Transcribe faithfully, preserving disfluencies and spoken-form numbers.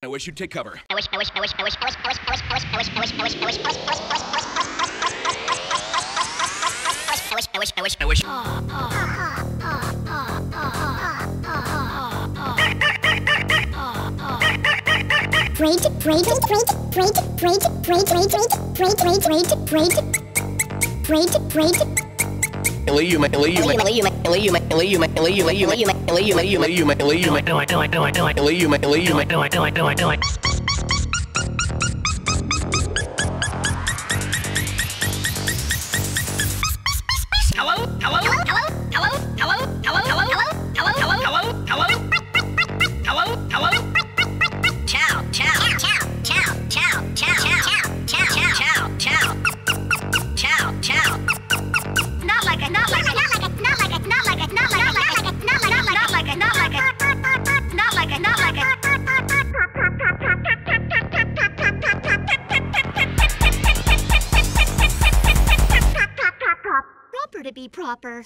I wish you'd take cover. I wish, I wish, I wish, I wish, I wish, I wish, I wish, I wish, I wish, I wish, I wish, I wish, I wish, I wish, I wish. Braid, braid, braid, braid, braid, braid, braid, braid, braid, braid, braid, braid, braid. You may lay you may lay you may lay you may lay you may lay you may lay you may lay you may lay you may lay you may lay you may lay you may lay you may lay you may lay you. To be proper.